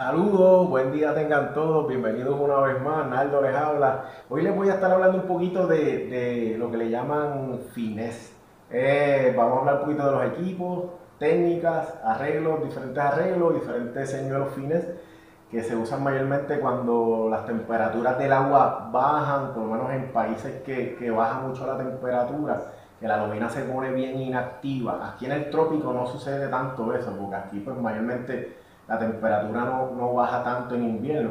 Saludos, buen día tengan todos, bienvenidos una vez más, Naldo les habla. Hoy les voy a estar hablando un poquito de lo que le llaman Finesse. Vamos a hablar un poquito de los equipos, técnicas, arreglos, diferentes señuelos Finesse que se usan mayormente cuando las temperaturas del agua bajan, por lo menos en países que baja mucho la temperatura, que la lobina se pone bien inactiva. Aquí en el trópico no sucede tanto eso, porque aquí pues mayormente la temperatura no baja tanto en invierno,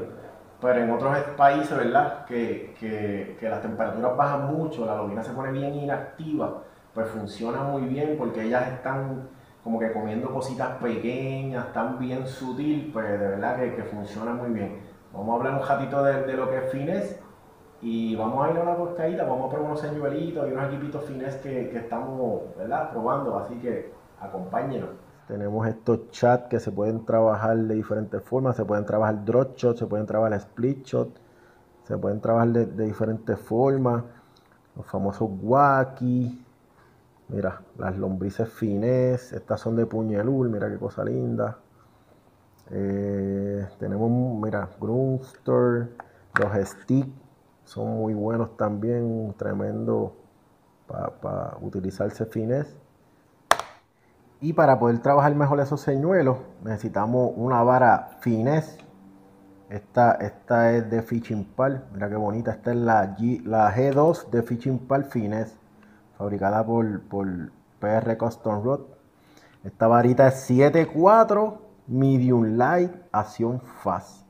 pero en otros países, ¿verdad?, que las temperaturas bajan mucho, la lobina se pone bien inactiva, pues funciona muy bien porque ellas están como que comiendo cositas pequeñas, tan bien sutil, pues de verdad que funciona muy bien. Vamos a hablar un ratito de lo que es Finesse y vamos a ir a una costadita, vamos a probar unos señuelitos y unos equipitos Finesse que estamos, ¿verdad?, probando, así que acompáñenos. Tenemos estos chats que se pueden trabajar de diferentes formas, se pueden trabajar drop shot, se pueden trabajar split shot, se pueden trabajar de diferentes formas, los famosos wacky. Mira, las lombrices Finesse, estas son de Puñelure, mira qué cosa linda. Tenemos, mira, Grunster, los sticks, son muy buenos también, tremendo para utilizarse Finesse. Y para poder trabajar mejor esos señuelos, necesitamos una vara Finesse. Esta es de Fishing Pal, mira qué bonita, esta es la G2 de Fishing Pal Finesse, fabricada por PR Custom Rod. Esta varita es 7.4, medium light, acción fast.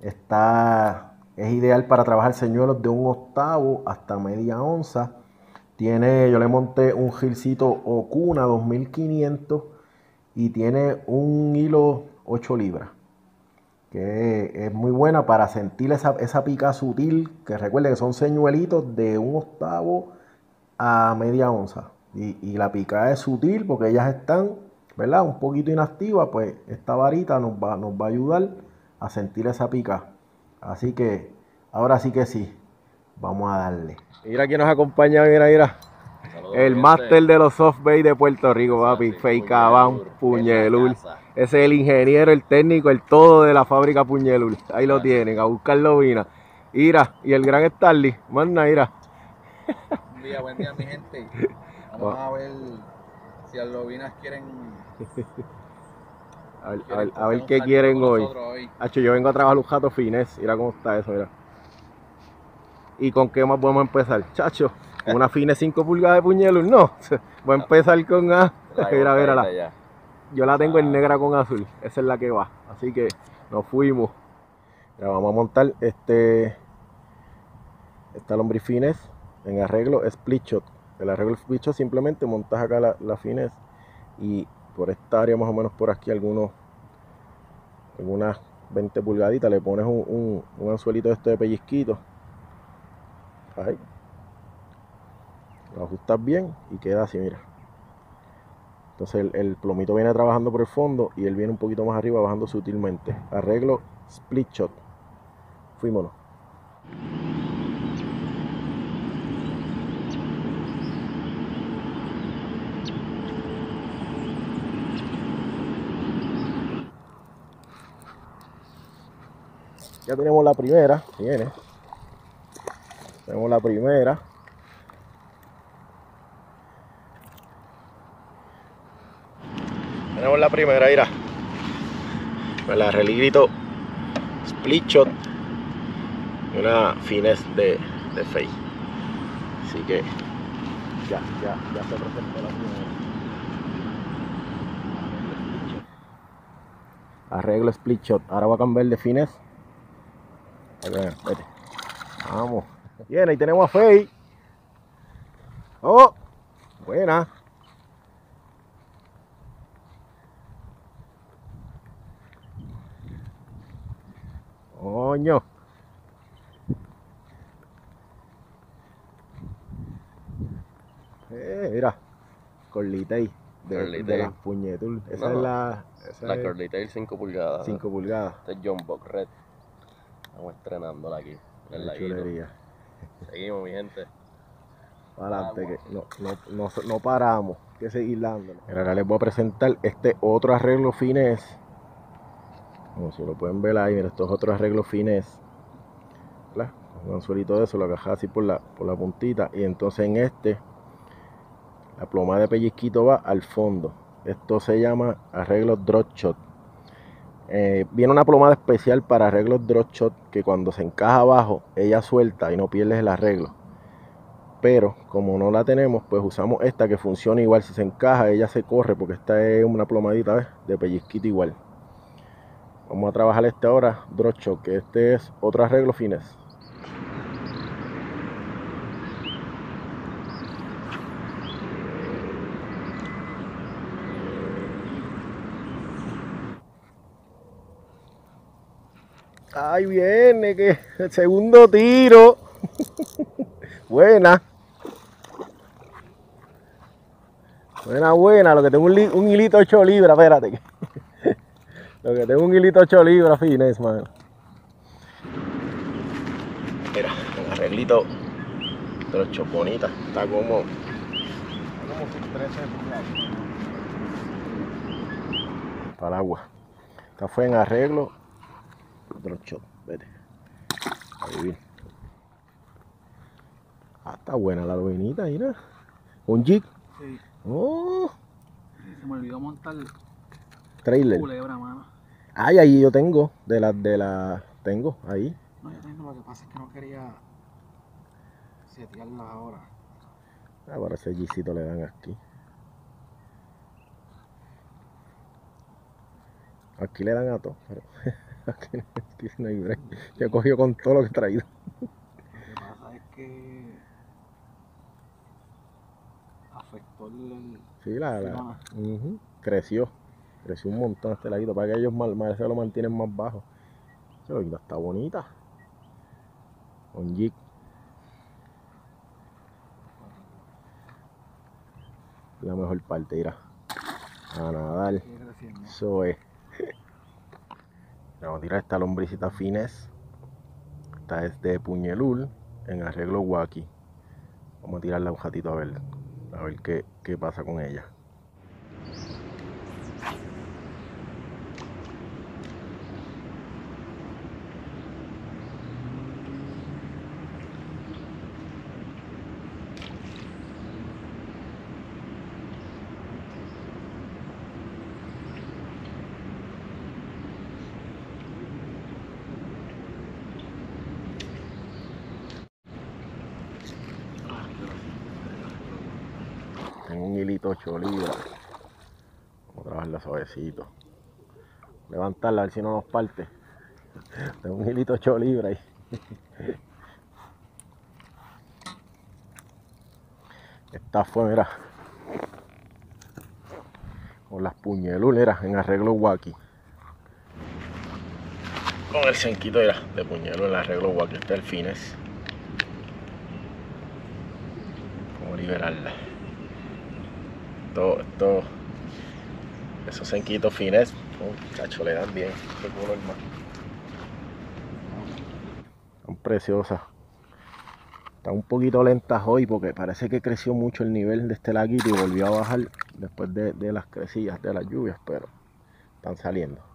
Esta es ideal para trabajar señuelos de 1/8 hasta media onza. Tiene, yo le monté un gilcito Okuma 2500 y tiene un hilo 8 libras. Que es muy buena para sentir esa pica sutil, que recuerden que son señuelitos de 1/8 a media onza y la picada es sutil porque ellas están, ¿verdad?, un poquito inactivas, pues esta varita nos va a ayudar a sentir esa pica. Así que ahora sí que sí, vamos a darle. Mira quién nos acompaña, mira. Saludos, el máster de los soft bait de Puerto Rico, papi, Fey Cabán, Puñelure. Es el ingeniero, el técnico, el todo de la fábrica Puñelure. Ahí lo tienen, a buscar lobina. Mira, y el gran Stanley, manda, mira. Buen día mi gente. Vamos a ver si las lobinas quieren. a ver qué quieren hoy. Hacho, yo vengo a trabajar un jato Finesse. Mira cómo está eso, mira. ¿Y con qué más podemos empezar? Chacho, una Finesse 5 pulgadas de Puñelure, no. Voy a empezar con A. Mira, yo la tengo en negra con azul. Esa es la que va. Así que nos fuimos. Ya, vamos a montar esta lombriz Finesse. En arreglo split shot, el arreglo split shot simplemente montas acá la Finesse y por esta área más o menos por aquí algunas 20 pulgaditas le pones un anzuelito de pellizquito ahí, lo ajustas bien y queda así, mira. Entonces el plomito viene trabajando por el fondo y él viene un poquito más arriba bajando sutilmente. Arreglo split shot, fuímonos. Ya tenemos la primera, viene. Tenemos la primera. Mira. El arreglito split shot. Una Finesse de Fey. Así que ya se presentó la primera. Arreglo split shot. Ahora voy a cambiar de Finesse. Vete. Vamos. Bien, ahí tenemos a Fey. Oh, buena. Coño. Mira. Corlitail de las Puñelure. Esa no, es la Corlitail 5 pulgadas. 5 pulgadas. Este es John Buck Red. Estamos estrenándola aquí en la chulería. Seguimos, mi gente. Adelante, que no paramos, hay que seguir dándolo. Ahora les voy a presentar este otro arreglo Finesse. como si lo pueden ver ahí. Mira, estos otros arreglos Finesse, ¿verdad? Un anzuelito de eso, lo agajaba así por la puntita, y entonces en este la plomada de pellizquito va al fondo. Esto se llama arreglos drop shot. Viene una plomada especial para arreglos drop shot que cuando se encaja abajo ella suelta y no pierdes el arreglo, pero como no la tenemos, pues usamos esta que funciona igual. Si se encaja ella se corre, porque esta es una plomadita, ¿ves?, de pellizquito igual. Vamos a trabajar este ahora, drop shot, que este es otro arreglo Finesse. Ahí viene, que el segundo tiro. Buena. Buena, buena. Lo que tengo un hilito 8 libras, espérate. Lo que tengo un hilito 8 libras, Finesse, mano. Mira, un arreglito de 8 bonitas. Está como... para el agua. Esta fue en arreglo. Drop shot, vete. Ahí. Ah, está buena la lobenita, mira. ¿Un jig? Sí. Oh. Se me olvidó montar el trailer. Culebra, mano. Ay, ahí yo tengo. De la. Tengo, ahí. No, yo tengo, lo que pasa es que no quería setearla ahora. Ah, para ese jigcito le dan aquí. Aquí le dan a todo, pero. Yo he cogido con todo lo que he traído. Lo que pasa es que afectó el... Sí, creció un montón este ladito. Para que ellos se lo mantienen más bajo. Se lo quita, está bonita. Con jig. La mejor parte, irá a nadar. Eso es. Vamos a tirar esta lombricita Finesse. Esta es de Puñelure en arreglo wacky. Vamos a tirarla un ratito a ver qué pasa con ella. En un hilito 8 libras. Vamos a trabajarla suavecito. Levantarla, a ver si no nos parte. Tengo un hilito 8 libras ahí. Esta fue, mira, con las puñeluleras en arreglo wacky. Con el cenquito de puñelure en arreglo wacky. Este es el Finesse. Vamos a liberarla. Esos senquitos Finesse, muchachos, le dan bien. Qué color más. Son preciosas. Está un poquito lentas hoy porque parece que creció mucho el nivel de este laguito y volvió a bajar después de las crecillas, de las lluvias, pero están saliendo.